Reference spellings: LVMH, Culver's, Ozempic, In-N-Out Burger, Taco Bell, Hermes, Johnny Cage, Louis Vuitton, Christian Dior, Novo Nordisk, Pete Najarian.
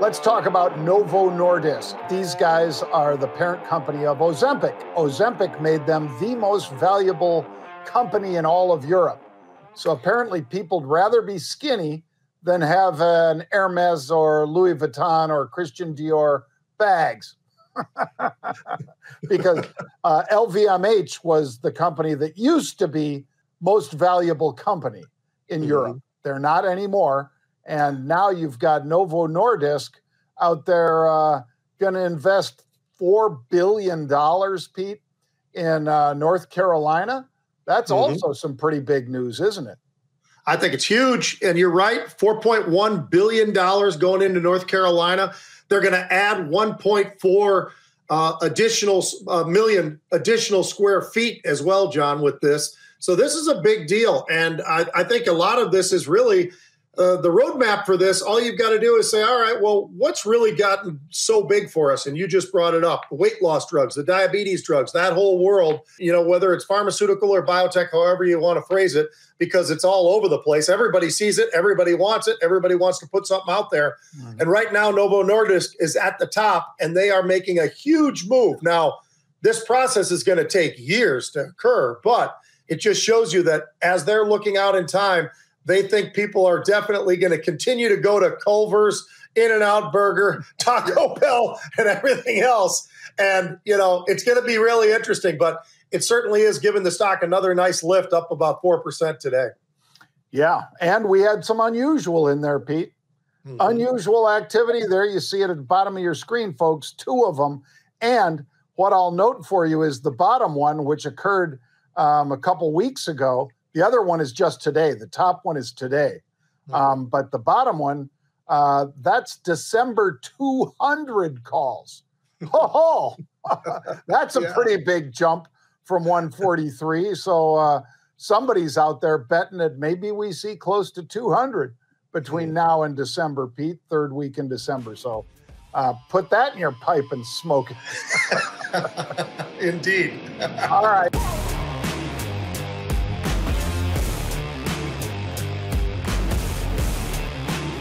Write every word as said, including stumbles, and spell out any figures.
Let's talk about Novo Nordisk. These guys are the parent company of Ozempic. Ozempic made them the most valuable company in all of Europe. So apparently people'd rather be skinny than have an Hermes or Louis Vuitton or Christian Dior bags. Because uh, L V M H was the company that used to be most valuable company in mm-hmm. Europe. They're not anymore. And now you've got Novo Nordisk out there uh, going to invest four billion dollars, Pete, in uh, North Carolina. That's mm-hmm. also some pretty big news, isn't it? I think it's huge. And you're right, four point one billion dollars going into North Carolina. They're going to add one point four uh, additional uh, million additional square feet as well, John, with this. So this is a big deal. And I, I think a lot of this is really uh, the roadmap for this. All you've got to do is say, all right, well, what's really gotten so big for us? And you just brought it up. The weight loss drugs, the diabetes drugs, that whole world, you know, whether it's pharmaceutical or biotech, however you want to phrase it, because it's all over the place. Everybody sees it. Everybody wants it. Everybody wants to put something out there. Mm-hmm. And right now, Novo Nordisk is at the top, and they are making a huge move. Now, this process is going to take years to occur, but it just shows you that as they're looking out in time, they think people are definitely going to continue to go to Culver's, In-N-Out Burger, Taco Bell, and everything else. And, you know, it's going to be really interesting, but it certainly is giving the stock another nice lift, up about four percent today. Yeah, and we had some unusual in there, Pete. Mm-hmm. Unusual activity there. You see it at the bottom of your screen, folks, two of them. And what I'll note for you is the bottom one, which occurred Um, a couple weeks ago. The other one is just today. The top one is today. Mm-hmm. Um, but the bottom one, uh, that's December two hundred calls. Oh, that's a yeah. pretty big jump from one forty-three. So uh, somebody's out there betting that maybe we see close to two hundred between mm-hmm. now and December, Pete, third week in December. So uh, put that in your pipe and smoke it. Indeed. All right.